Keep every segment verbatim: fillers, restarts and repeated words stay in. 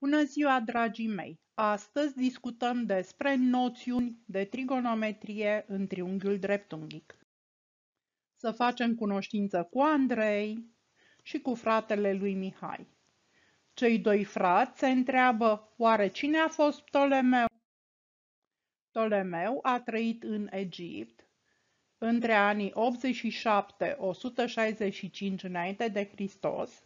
Bună ziua, dragii mei! Astăzi discutăm despre noțiuni de trigonometrie în triunghiul dreptunghic. Să facem cunoștință cu Andrei și cu fratele lui Mihai. Cei doi frați se întreabă, oare cine a fost Ptolemeu? Ptolemeu a trăit în Egipt între anii optzeci și șapte - o sută șaizeci și cinci înainte de Hristos,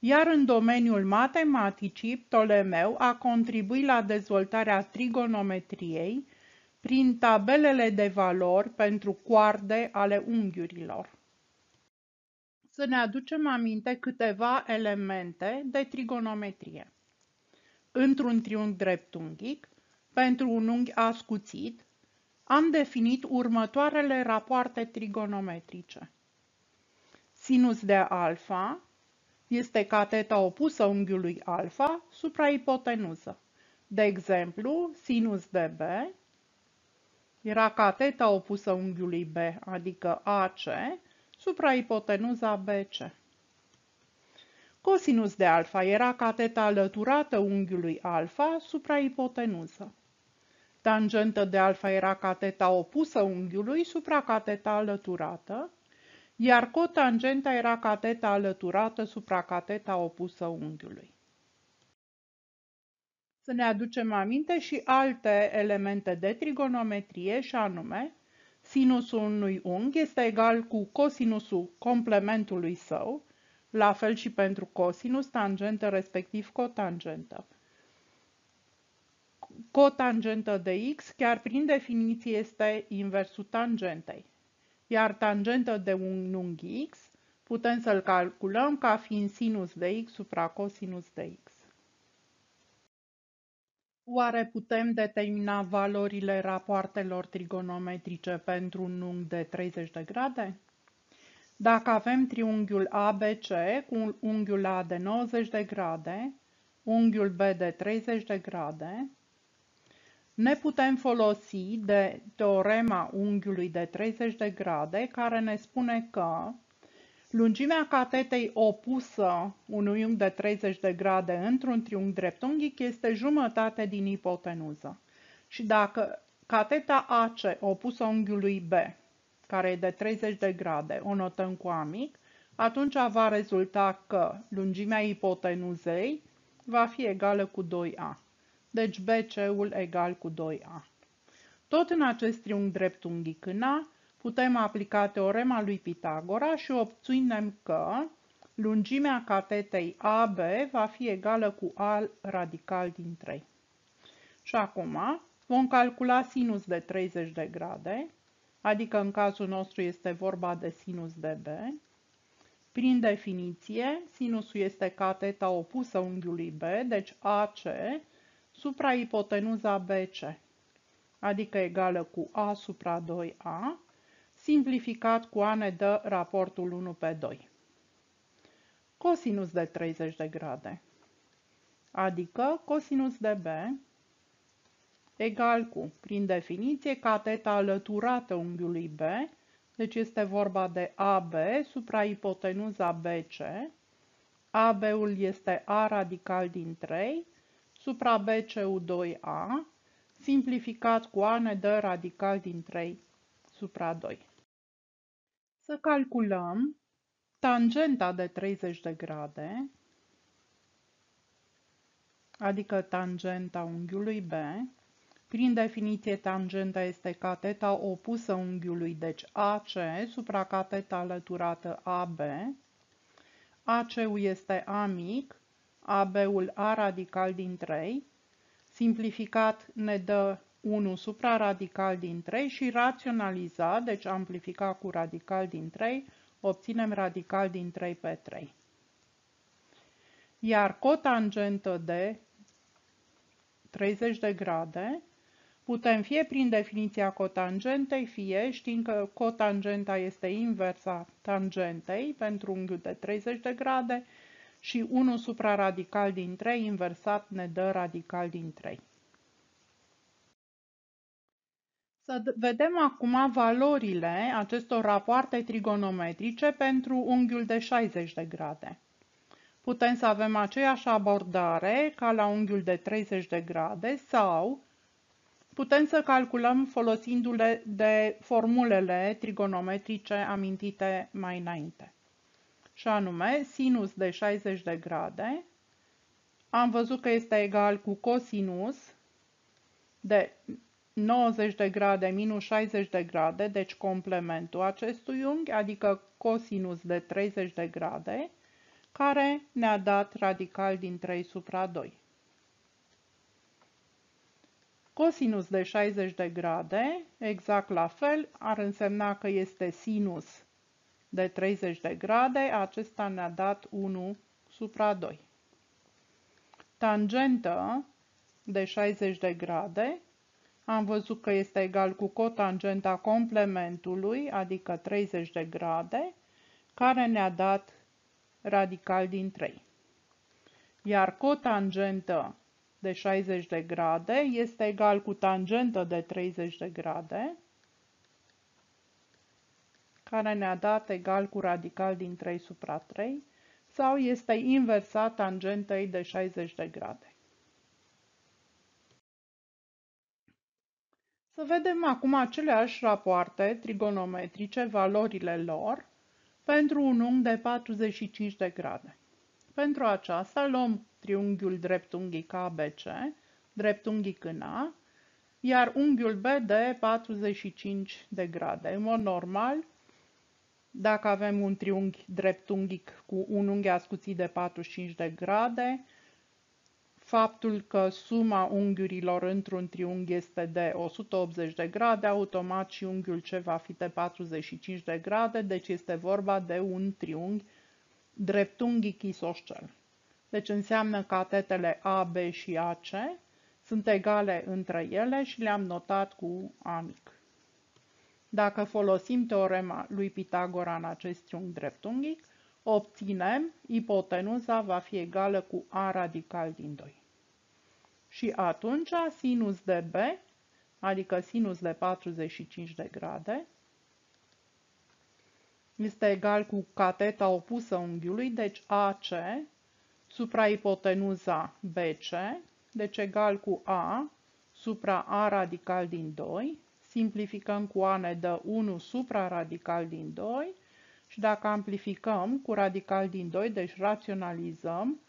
iar în domeniul matematicii, Ptolemeu a contribuit la dezvoltarea trigonometriei prin tabelele de valori pentru coarde ale unghiurilor. Să ne aducem aminte câteva elemente de trigonometrie. Într-un triunghi dreptunghic, pentru un unghi ascuțit, am definit următoarele rapoarte trigonometrice. Sinus de alfa este cateta opusă unghiului alfa supra ipotenuză. De exemplu, sinus de B era cateta opusă unghiului B, adică A C, supra ipotenuza B C. Cosinus de alfa era cateta alăturată unghiului alfa supra ipotenuză. Tangentă de alfa era cateta opusă unghiului supra cateta alăturată, iar cotangenta era cateta alăturată supra cateta opusă unghiului. Să ne aducem aminte și alte elemente de trigonometrie, și anume, sinusul unui unghi este egal cu cosinusul complementului său, la fel și pentru cosinus, tangentă, respectiv cotangentă. Cotangentă de x, chiar prin definiție, este inversul tangentei. Iar tangenta de un unghi x putem să-l calculăm ca fiind sinus de x supra cosinus de x. Oare putem determina valorile rapoartelor trigonometrice pentru un unghi de treizeci de grade? Dacă avem triunghiul A B C cu unghiul A de nouăzeci de grade, unghiul B de treizeci de grade, ne putem folosi de teorema unghiului de treizeci de grade, care ne spune că lungimea catetei opusă unui unghi de treizeci de grade într-un triunghi dreptunghic este jumătate din ipotenuză. Și dacă cateta A C opusă unghiului B, care e de treizeci de grade, o notăm cu A mic, atunci va rezulta că lungimea ipotenuzei va fi egală cu doi A. Deci B C-ul egal cu doi A. Tot în acest triunghi dreptunghic în A putem aplica teorema lui Pitagora și obținem că lungimea catetei A B va fi egală cu A radical din trei. Și acum vom calcula sinus de treizeci de grade, adică în cazul nostru este vorba de sinus de B. Prin definiție, sinusul este cateta opusă unghiului B, deci A C supra ipotenuza B C, adică egală cu A supra doi A, simplificat cu A ne dă raportul unu pe doi. Cosinus de treizeci de grade, adică cosinus de B egal cu, prin definiție, cateta alăturată unghiului B, deci este vorba de A B supra ipotenuza B C, A B-ul este A radical din trei, supra B C-ul doi A, simplificat cu A ne dă radical din trei supra doi. Să calculăm tangenta de treizeci de grade, adică tangenta unghiului B. Prin definiție, tangenta este cateta opusă unghiului, deci A C, supra cateta alăturată A B. A C-ul este A mic, A B-ul A radical din trei, simplificat ne dă unu supra radical din trei și raționalizat, deci amplificat cu radical din trei, obținem radical din trei pe trei. Iar cotangentă de treizeci de grade putem fie prin definiția cotangentei, fie știind că cotangenta este inversa tangentei pentru unghiul de treizeci de grade, și unu supra radical din trei inversat ne dă radical din trei. Să vedem acum valorile acestor rapoarte trigonometrice pentru unghiul de șaizeci de grade. Putem să avem aceeași abordare ca la unghiul de treizeci de grade sau putem să calculăm folosindu-le de formulele trigonometrice amintite mai înainte. Și anume, sinus de șaizeci de grade am văzut că este egal cu cosinus de nouăzeci de grade minus șaizeci de grade, deci complementul acestui unghi, adică cosinus de treizeci de grade, care ne-a dat radical din trei supra doi. Cosinus de șaizeci de grade, exact la fel, ar însemna că este sinus de treizeci de grade, acesta ne-a dat unu supra doi. Tangentă de șaizeci de grade, am văzut că este egal cu cotangenta complementului, adică treizeci de grade, care ne-a dat radical din trei. Iar cotangentă de șaizeci de grade este egal cu tangentă de treizeci de grade, care ne-a dat egal cu radical din trei supra trei, sau este inversa tangentei de șaizeci de grade. Să vedem acum aceleași rapoarte trigonometrice, valorile lor, pentru un unghi de patruzeci și cinci de grade. Pentru aceasta luăm triunghiul dreptunghic A B C, dreptunghic în A, iar unghiul B de patruzeci și cinci de grade. În mod normal, dacă avem un triunghi dreptunghic cu un unghi ascuțit de patruzeci și cinci de grade, faptul că suma unghiurilor într-un triunghi este de o sută optzeci de grade, automat și unghiul C va fi de patruzeci și cinci de grade, deci este vorba de un triunghi dreptunghic isoscel. Deci înseamnă că catetele A, B și A C sunt egale între ele și le-am notat cu A mic. Dacă folosim teorema lui Pitagora în acest triunghi dreptunghic, obținem ipotenuza va fi egală cu A radical din doi. Și atunci sinus de B, adică sinus de patruzeci și cinci de grade, este egal cu cateta opusă unghiului, deci A C, supra ipotenuza B C, deci egal cu A supra A radical din doi, simplificăm cu A ne dă unu supra radical din doi, și dacă amplificăm cu radical din doi, deci raționalizăm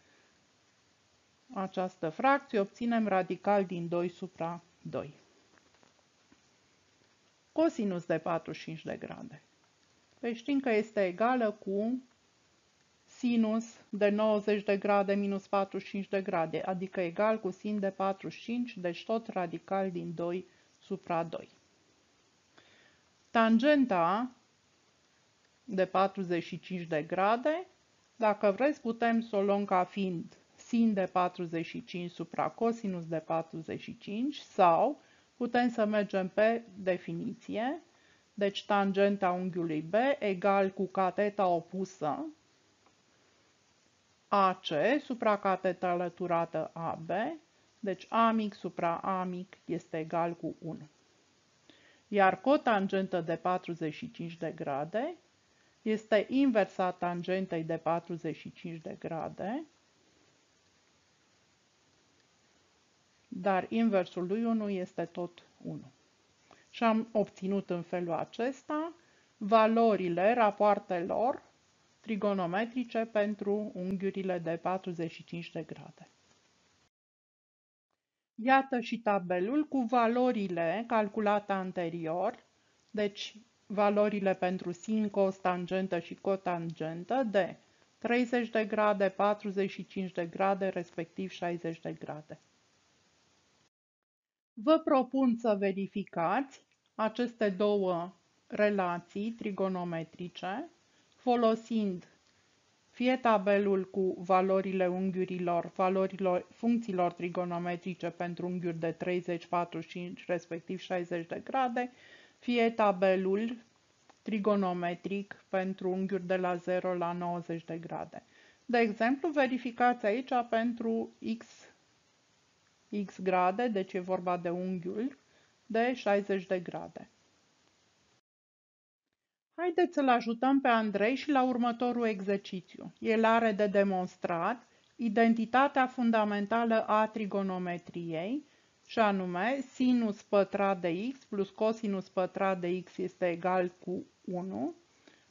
această fracție, obținem radical din doi supra doi. Cosinus de patruzeci și cinci de grade. Păi știm că este egală cu sinus de nouăzeci de grade minus patruzeci și cinci de grade, adică egal cu sin de patruzeci și cinci, deci tot radical din doi supra doi. Tangenta de patruzeci și cinci de grade, dacă vreți putem să o luăm ca fiind sin de patruzeci și cinci supra cosinus de patruzeci și cinci sau putem să mergem pe definiție, deci tangenta unghiului B egal cu cateta opusă A C supra cateta alăturată A B, deci A mic supra A mic este egal cu unu. Iar cotangentă de patruzeci și cinci de grade este inversa tangentei de patruzeci și cinci de grade, dar inversul lui unu este tot unu. Și am obținut în felul acesta valorile rapoartelor trigonometrice pentru unghiurile de patruzeci și cinci de grade. Iată și tabelul cu valorile calculate anterior, deci valorile pentru sin, cos, tangentă și cotangentă de treizeci de grade, patruzeci și cinci de grade, respectiv șaizeci de grade. Vă propun să verificați aceste două relații trigonometrice folosind fie tabelul cu valorile unghiurilor, valorilor funcțiilor trigonometrice pentru unghiuri de treizeci, patruzeci și cinci, respectiv șaizeci de grade, fie tabelul trigonometric pentru unghiuri de la zero la nouăzeci de grade. De exemplu, verificați aici pentru x, x grade, deci e vorba de unghiul de șaizeci de grade. Haideți să-l ajutăm pe Andrei și la următorul exercițiu. El are de demonstrat identitatea fundamentală a trigonometriei, și anume sinus pătrat de x plus cosinus pătrat de x este egal cu unu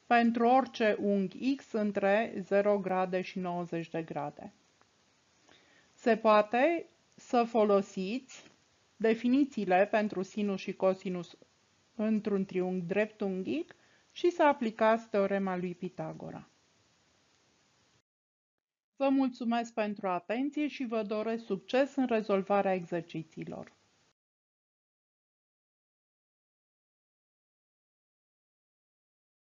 pentru orice unghi x între zero grade și nouăzeci de grade. Se poate să folosiți definițiile pentru sinus și cosinus într-un triunghi dreptunghic și să aplicați teorema lui Pitagora. Vă mulțumesc pentru atenție și vă doresc succes în rezolvarea exercițiilor.